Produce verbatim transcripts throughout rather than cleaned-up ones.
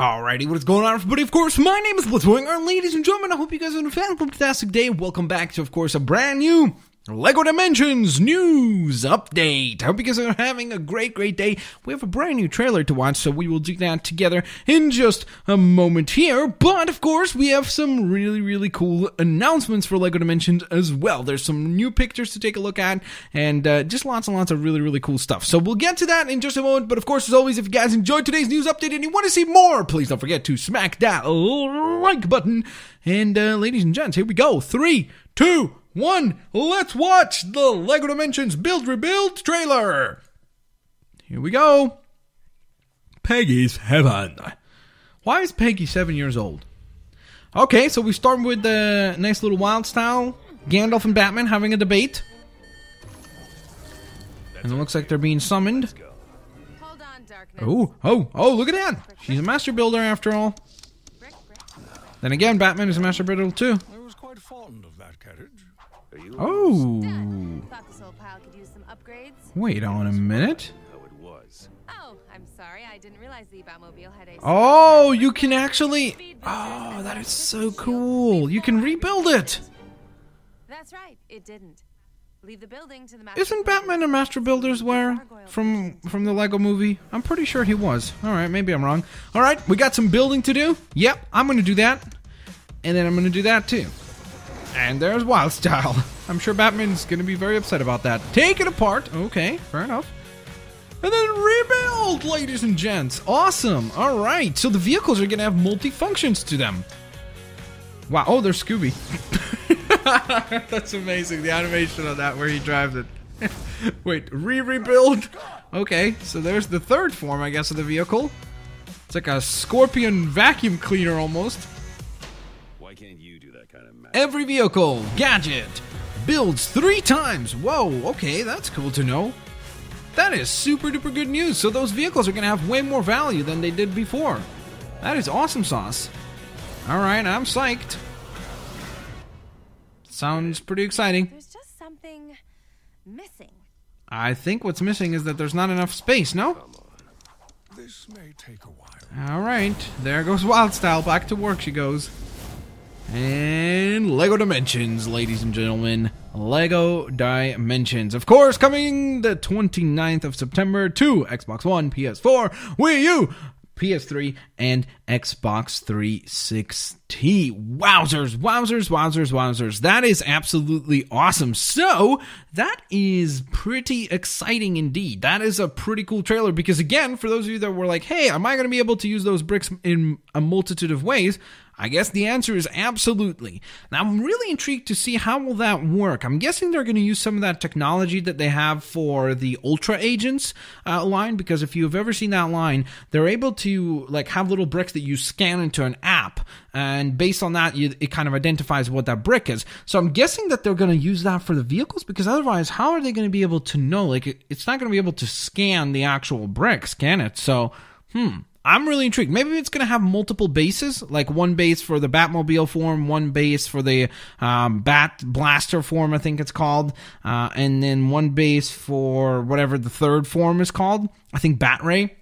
Alrighty, what is going on, everybody? Of course, my name is Blitzwinger. Ladies and gentlemen, I hope you guys are having a fantastic day. Welcome back to, of course, a brand new LEGO Dimensions news update. I hope you guys are having a great, great day. We have a brand new trailer to watch, so we will do that together in just a moment here. But, of course, we have some really, really cool announcements for LEGO Dimensions as well. There's some new pictures to take a look at, and uh, just lots and lots of really, really cool stuff. So we'll get to that in just a moment. But, of course, as always, if you guys enjoyed today's news update and you want to see more, please don't forget to smack that like button. And, uh, ladies and gents, here we go. Three, two, one, let's watch the LEGO Dimensions Build Rebuild trailer. Here we go. Peggy's heaven. Why is Peggy seven years old? Okay, so we start with the nice little Wildstyle, Gandalf and Batman having a debate. And it looks like they're being summoned. Oh, oh, oh, look at that. She's a master builder after all. Then again, Batman is a master builder too. I was quite fond of that carriage. Oh! Thought this old pile could use some upgrades. Wait on a minute. Oh, I'm sorry. I didn't realize the Batmobile had a. Oh, you can actually. Oh, that is so cool. You can rebuild it. That's right. It didn't. Leave the building to the master. Isn't Batman a master builder's wear from from the LEGO movie? I'm pretty sure he was. All right, maybe I'm wrong. All right, we got some building to do. Yep, I'm going to do that. And then I'm going to do that too. And there's Wildstyle. I'm sure Batman's going to be very upset about that. Take it apart. Okay, fair enough. And then rebuild, ladies and gents. Awesome. All right. So the vehicles are going to have multi-functions to them. Wow. Oh, there's Scooby. That's amazing. The animation on that where he drives it. Wait, re-rebuild? Okay, so there's the third form, I guess, of the vehicle. It's like a scorpion vacuum cleaner almost. Why can't you do that kind of magic? Every vehicle gadget builds three times. Whoa, okay, that's cool to know. That is super duper good news. So those vehicles are going to have way more value than they did before. That is awesome sauce. Alright, I'm psyched. Sounds pretty exciting. There's just something missing. I think what's missing is that there's not enough space, no? This may take a while. Alright, there goes Wildstyle. Back to work she goes. And LEGO Dimensions, ladies and gentlemen. LEGO Dimensions. Of course, coming the twenty-ninth of September to Xbox One, P S four, Wii U, P S three, and Xbox three sixty. Wowzers, wowzers, wowzers, wowzers. That is absolutely awesome. So, that is pretty exciting indeed. That is a pretty cool trailer because, again, for those of you that were like, hey, am I going to be able to use those bricks in a multitude of ways? I guess the answer is absolutely. Now, I'm really intrigued to see how will that work. I'm guessing they're going to use some of that technology that they have for the Ultra Agents uh, line, because if you've ever seen that line, they're able to like have little bricks that you scan into an app, and based on that, you, it kind of identifies what that brick is. So I'm guessing that they're going to use that for the vehicles, because otherwise, how are they going to be able to know? Like, it, it's not going to be able to scan the actual bricks, can it? So, hmm. I'm really intrigued. Maybe it's going to have multiple bases, like one base for the Batmobile form, one base for the um, Bat Blaster form, I think it's called, uh, and then one base for whatever the third form is called. I think Bat Ray.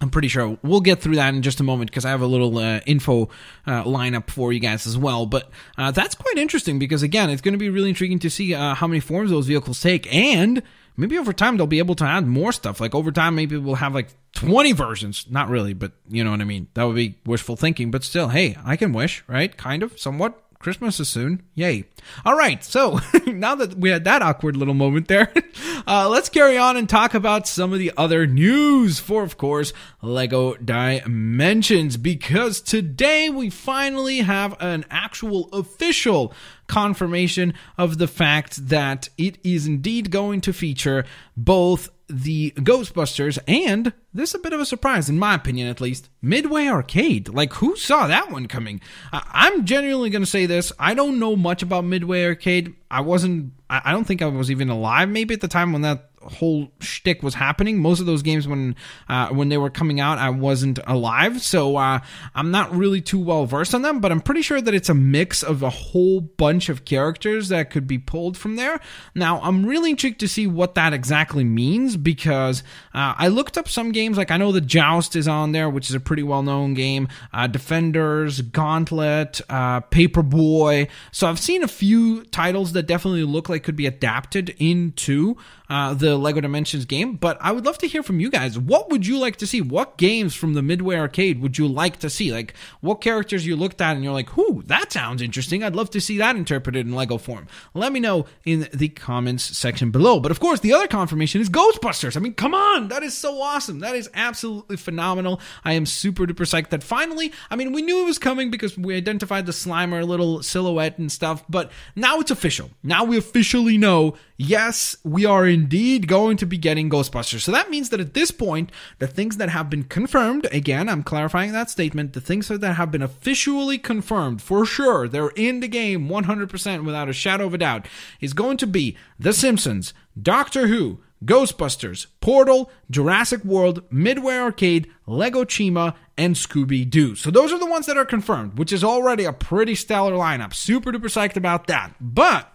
I'm pretty sure. We'll get through that in just a moment because I have a little uh, info uh, lineup for you guys as well. But uh, that's quite interesting because, again, it's going to be really intriguing to see uh, how many forms those vehicles take. And maybe over time they'll be able to add more stuff. Like over time, maybe we'll have like twenty versions. Not really, but you know what I mean. That would be wishful thinking. But still, hey, I can wish, right? Kind of, somewhat. Christmas is soon. Yay. All right. So now that we had that awkward little moment there, uh, let's carry on and talk about some of the other news for, of course, LEGO Dimensions, because today we finally have an actual official confirmation of the fact that it is indeed going to feature both the Ghostbusters and, this is a bit of a surprise in my opinion at least, Midway Arcade. Like, who saw that one coming? I I'm genuinely gonna say this, I don't know much about Midway Arcade. I wasn't I, I don't think I was even alive maybe at the time when that whole shtick was happening. Most of those games, when uh, when they were coming out, I wasn't alive, so uh, I'm not really too well versed on them, but I'm pretty sure that it's a mix of a whole bunch of characters that could be pulled from there. Now, I'm really intrigued to see what that exactly means, because uh, I looked up some games, like I know that Joust is on there, which is a pretty well-known game, uh, Defenders, Gauntlet, uh, Paperboy, so I've seen a few titles that definitely look like could be adapted into uh, the LEGO Dimensions game, but I would love to hear from you guys. What would you like to see? What games from the Midway Arcade would you like to see? Like, what characters you looked at and you're like, whoo, that sounds interesting. I'd love to see that interpreted in LEGO form. Let me know in the comments section below. But of course, the other confirmation is Ghostbusters. I mean, come on, that is so awesome. That is absolutely phenomenal. I am super duper psyched that finally, I mean, we knew it was coming because we identified the Slimer little silhouette and stuff, but now it's official. Now we officially know, yes, we are indeed going to be getting Ghostbusters. So that means that at this point, the things that have been confirmed, again, I'm clarifying that statement, the things that have been officially confirmed, for sure, they're in the game one hundred percent without a shadow of a doubt, is going to be The Simpsons, Doctor Who, Ghostbusters, Portal, Jurassic World, Midway Arcade, LEGO Chima, and Scooby-Doo. So those are the ones that are confirmed, which is already a pretty stellar lineup. Super duper psyched about that. But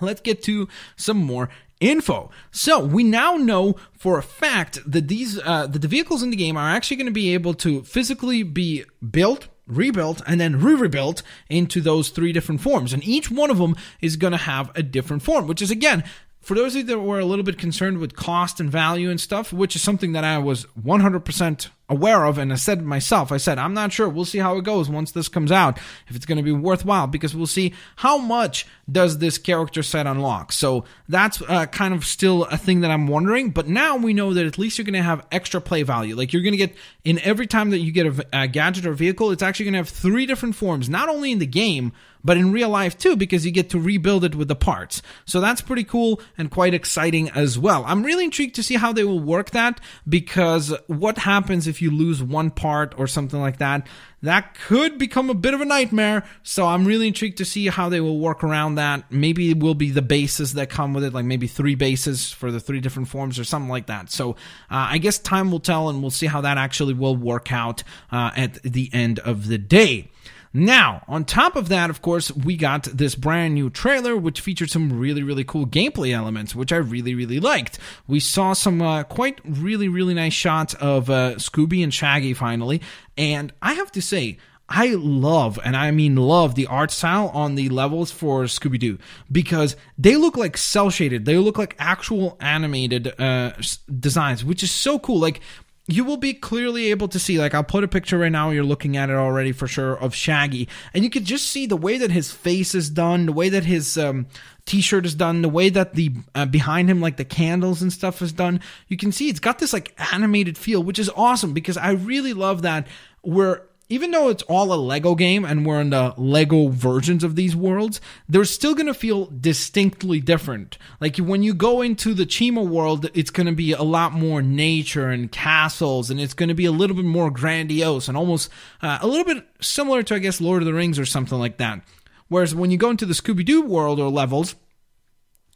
let's get to some more info. So we now know for a fact that these uh, that the vehicles in the game are actually going to be able to physically be built, rebuilt, and then re-rebuilt into those three different forms. And each one of them is going to have a different form, which is, again, for those of you that were a little bit concerned with cost and value and stuff, which is something that I was one hundred percent aware of, and I said myself, I said, I'm not sure, we'll see how it goes once this comes out, if it's going to be worthwhile, because we'll see how much does this character set unlock. So that's uh, kind of still a thing that I'm wondering, but now we know that at least you're going to have extra play value. Like, you're going to get, in every time that you get a, a gadget or vehicle, it's actually going to have three different forms, not only in the game, but in real life too, because you get to rebuild it with the parts. So that's pretty cool and quite exciting as well. I'm really intrigued to see how they will work that, because what happens if you lose one part or something like that, that could become a bit of a nightmare. So I'm really intrigued to see how they will work around that. Maybe it will be the bases that come with it, like maybe three bases for the three different forms or something like that. So uh, I guess time will tell, and we'll see how that actually will work out uh, at the end of the day. Now, on top of that, of course, we got this brand new trailer, which featured some really, really cool gameplay elements, which I really, really liked. We saw some uh, quite really, really nice shots of uh, Scooby and Shaggy finally, and I have to say, I love, and I mean love, the art style on the levels for Scooby-Doo, because they look like cel-shaded. They look like actual animated uh, designs, which is so cool. Like, you will be clearly able to see, like, I'll put a picture right now, you're looking at it already for sure, of Shaggy. And you could just see the way that his face is done, the way that his um, t-shirt is done, the way that the uh, behind him, like, the candles and stuff is done. You can see it's got this, like, animated feel, which is awesome, because I really love that we're, even though it's all a LEGO game and we're in the LEGO versions of these worlds, they're still going to feel distinctly different. Like, when you go into the Chima world, it's going to be a lot more nature and castles, and it's going to be a little bit more grandiose and almost uh, a little bit similar to, I guess, Lord of the Rings or something like that. Whereas when you go into the Scooby-Doo world or levels,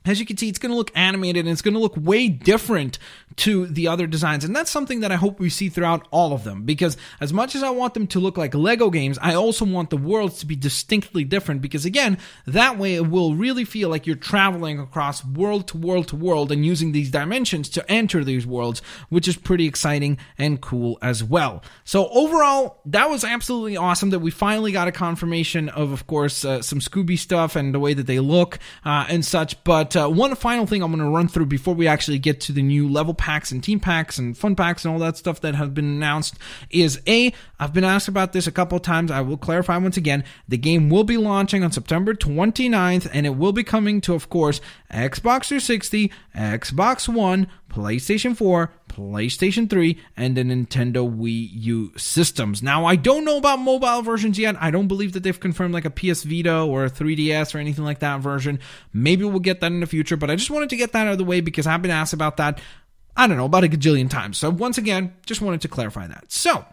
as you can see, it's going to look animated, and it's going to look way different to the other designs. And that's something that I hope we see throughout all of them, because as much as I want them to look like LEGO games, I also want the worlds to be distinctly different, because, again, that way it will really feel like you're traveling across world to world to world and using these dimensions to enter these worlds, which is pretty exciting and cool as well. So overall, that was absolutely awesome that we finally got a confirmation of, of course, uh, some Scooby stuff and the way that they look uh, and such, but Uh, one final thing I'm going to run through before we actually get to the new level packs and team packs and fun packs and all that stuff that have been announced is, A, I've been asked about this a couple of times. I will clarify once again. The game will be launching on September twenty-ninth, and it will be coming to, of course, Xbox three sixty, Xbox One, PlayStation four, PlayStation three, and the Nintendo Wii U systems. Now, I don't know about mobile versions yet. I don't believe that they've confirmed like a P S Vita or a three D S or anything like that version. Maybe we'll get that in the future, but I just wanted to get that out of the way because I've been asked about that, I don't know, about a gajillion times. So once again, just wanted to clarify that. So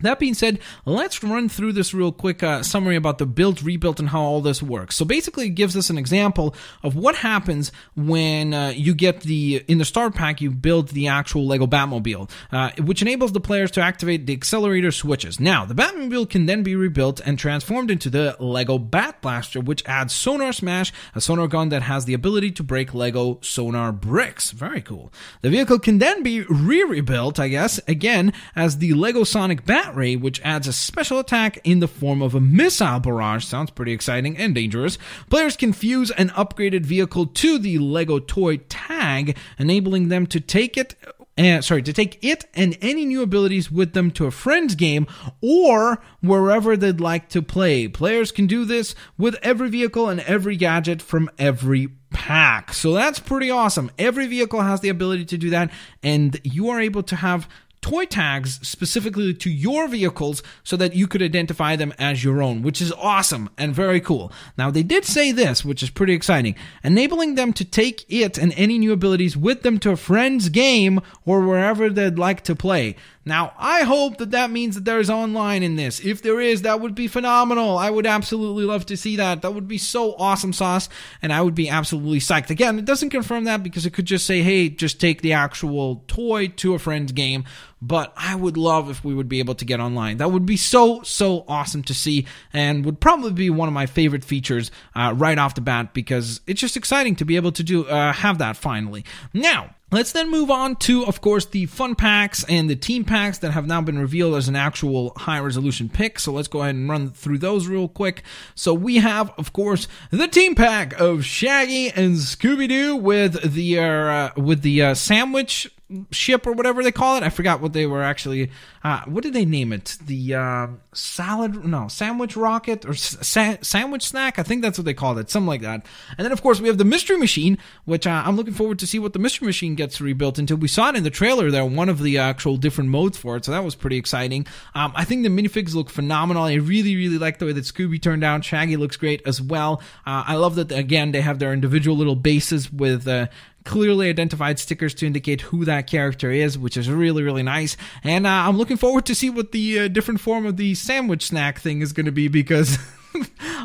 That being said, let's run through this real quick uh, summary about the build, rebuild, and how all this works. So basically it gives us an example of what happens when uh, you get the, in the start pack, you build the actual LEGO Batmobile, uh, which enables the players to activate the accelerator switches. Now, the Batmobile can then be rebuilt and transformed into the LEGO Bat Blaster, which adds Sonar Smash, a sonar gun that has the ability to break LEGO sonar bricks. Very cool. The vehicle can then be re-rebuilt, I guess, again, as the LEGO Sonic Bat Ray, which adds a special attack in the form of a missile barrage. Sounds pretty exciting and dangerous. Players can fuse an upgraded vehicle to the LEGO toy tag, enabling them to take it and sorry to take it and any new abilities with them to a friend's game or wherever they'd like to play. Players can do this with every vehicle and every gadget from every pack. So that's pretty awesome. Every vehicle has the ability to do that, and you are able to have toy tags specifically to your vehicles so that you could identify them as your own, which is awesome and very cool. Now, they did say this, which is pretty exciting, enabling them to take it and any new abilities with them to a friend's game or wherever they'd like to play. Now, I hope that that means that there is online in this. If there is, that would be phenomenal. I would absolutely love to see that. That would be so awesome sauce, and I would be absolutely psyched. Again, it doesn't confirm that because it could just say, hey, just take the actual toy to a friend's game. But I would love if we would be able to get online. That would be so, so awesome to see, and would probably be one of my favorite features uh, right off the bat, because it's just exciting to be able to do uh, have that finally. Now, let's then move on to, of course, the fun packs and the team packs that have now been revealed as an actual high-resolution pick. So let's go ahead and run through those real quick. So we have, of course, the team pack of Shaggy and Scooby-Doo with the uh, with the uh, sandwich ship or whatever they call it. I forgot what they were actually. Uh, what did they name it? The uh, salad? No, sandwich rocket or sa sandwich snack? I think that's what they called it, something like that. And then, of course, we have the Mystery Machine, which uh, I'm looking forward to see what the Mystery Machine gets rebuilt into. We saw it in the trailer there, one of the actual different modes for it, so that was pretty exciting. Um, I think the minifigs look phenomenal. I really, really like the way that Scooby turned out. Shaggy looks great as well. Uh, I love that again. They have their individual little bases with. Uh, Clearly identified stickers to indicate who that character is, which is really, really nice. And uh, I'm looking forward to see what the uh, different form of the sandwich snack thing is going to be, because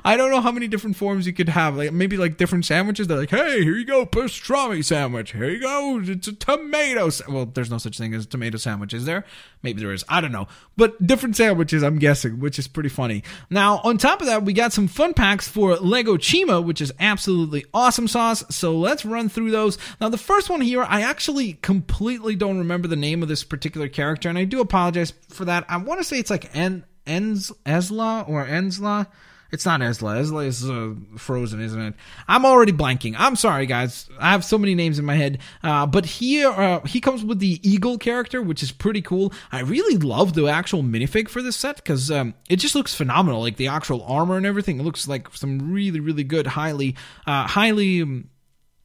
I don't know how many different forms you could have. Like maybe like different sandwiches. They're like, hey, here you go, pastrami sandwich. Here you go, it's a tomato. Well, there's no such thing as a tomato sandwich, is there? Maybe there is. I don't know. But different sandwiches, I'm guessing, which is pretty funny. Now, on top of that, we got some fun packs for LEGO Chima, which is absolutely awesome sauce. So let's run through those. Now, the first one here, I actually completely don't remember the name of this particular character, and I do apologize for that. I want to say it's like En Enz Ezla or Enzla. It's not Ezla. Ezla is uh, Frozen, isn't it? I'm already blanking. I'm sorry, guys. I have so many names in my head. Uh, but here, uh, he comes with the eagle character, which is pretty cool. I really love the actual minifig for this set, because um, it just looks phenomenal. Like, the actual armor and everything. It looks like some really, really good, highly... Uh, highly... Um,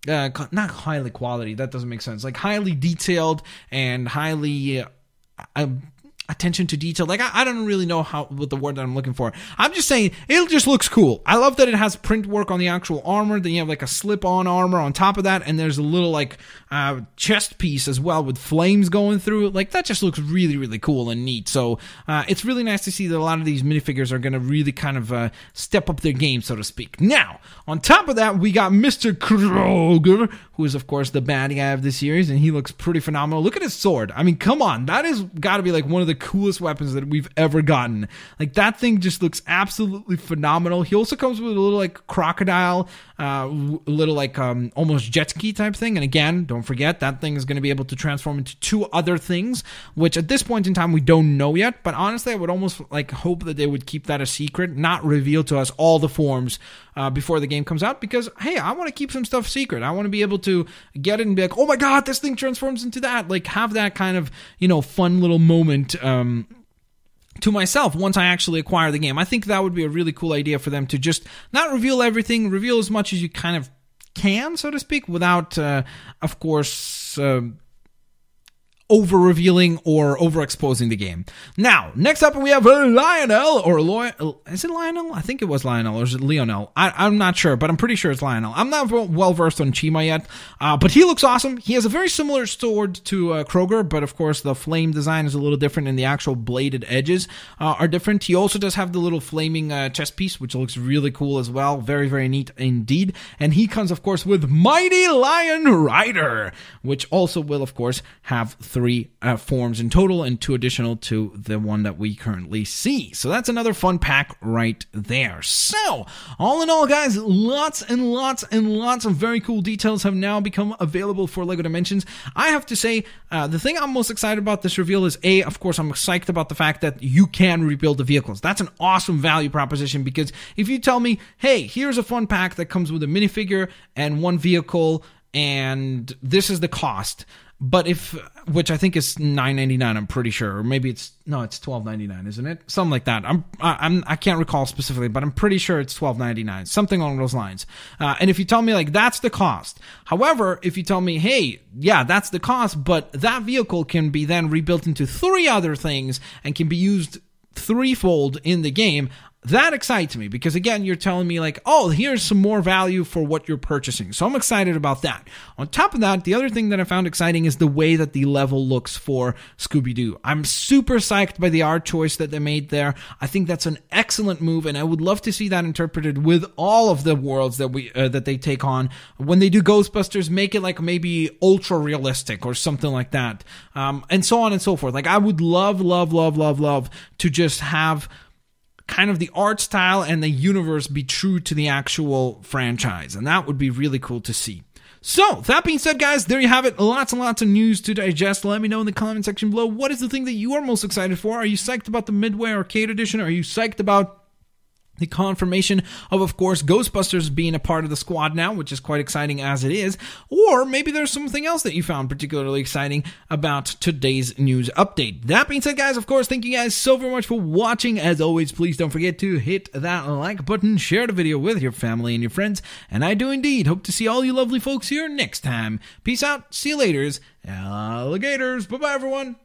uh, not highly quality. That doesn't make sense. Like, highly detailed and highly... Uh, uh, attention to detail. Like, I, I don't really know how what the word that I'm looking for. I'm just saying, it just looks cool. I love that it has print work on the actual armor. Then you have, like, a slip-on armor on top of that. And there's a little, like, uh, chest piece as well with flames going through it. Like, that just looks really, really cool and neat. So, uh, it's really nice to see that a lot of these minifigures are going to really kind of uh, step up their game, so to speak. Now, on top of that, we got Mister Cragger, who is, of course, the bad guy of the series. And he looks pretty phenomenal. Look at his sword. I mean, come on. That is got to be, like, one of the coolest weapons that we've ever gotten. Like, that thing just looks absolutely phenomenal. He also comes with a little, like, crocodile, uh, little, like, um, almost jet ski type thing. And again, don't forget, that thing is going to be able to transform into two other things, which at this point in time, we don't know yet. But honestly, I would almost, like, hope that they would keep that a secret, not reveal to us all the forms uh, before the game comes out, because, hey, I want to keep some stuff secret. I want to be able to get it and be like, oh my god, this thing transforms into that. Like, have that kind of, you know, fun little moment, uh, Um, to myself once I actually acquire the game. I think that would be a really cool idea for them to just not reveal everything, reveal as much as you kind of can, so to speak, without, uh, of course... Uh over-revealing or overexposing the game. Now, next up we have Lionel, or Lo- is it Lionel? I think it was Lionel, or is it Lionel? I- I'm not sure, but I'm pretty sure it's Lionel. I'm not well-versed on Chima yet, uh, but he looks awesome. He has a very similar sword to uh, Cragger, but of course the flame design is a little different, and the actual bladed edges uh, are different. He also does have the little flaming uh, chest piece, which looks really cool as well. Very, very neat indeed. And he comes, of course, with Mighty Lion Rider, which also will, of course, have three uh, forms in total and two additional to the one that we currently see. So that's another fun pack right there. So all in all, guys, lots and lots and lots of very cool details have now become available for LEGO Dimensions. I have to say, uh, the thing I'm most excited about this reveal is, A, of course, I'm psyched about the fact that you can rebuild the vehicles. That's an awesome value proposition, because if you tell me, hey, here's a fun pack that comes with a minifigure and one vehicle, and this is the cost, but if, which I think is nine ninety-nine, I'm pretty sure, or maybe it's, no, it's twelve ninety-nine, isn't it? Something like that. I'm, I'm, I can't recall specifically, but I'm pretty sure it's twelve ninety-nine, something along those lines. Uh, and if you tell me, like, that's the cost. However, if you tell me, hey, yeah, that's the cost, but that vehicle can be then rebuilt into three other things and can be used threefold in the game, that excites me, because again, you're telling me like, oh, here's some more value for what you're purchasing. So I'm excited about that. On top of that, the other thing that I found exciting is the way that the level looks for Scooby-Doo. I'm super psyched by the art choice that they made there. I think that's an excellent move, and I would love to see that interpreted with all of the worlds that we uh, that they take on. When they do Ghostbusters, make it like maybe ultra realistic or something like that, um, and so on and so forth. Like, I would love, love, love, love, love to just have kind of the art style and the universe be true to the actual franchise. And that would be really cool to see. So, that being said, guys, there you have it. Lots and lots of news to digest. Let me know in the comment section below, what is the thing that you are most excited for? Are you psyched about the Midway Arcade Edition? Are you psyched about the confirmation of, of course, Ghostbusters being a part of the squad now, which is quite exciting as it is? Or maybe there's something else that you found particularly exciting about today's news update. That being said, guys, of course, thank you guys so very much for watching. As always, please don't forget to hit that like button, share the video with your family and your friends, and I do indeed hope to see all you lovely folks here next time. Peace out, see you laters, alligators, bye-bye everyone.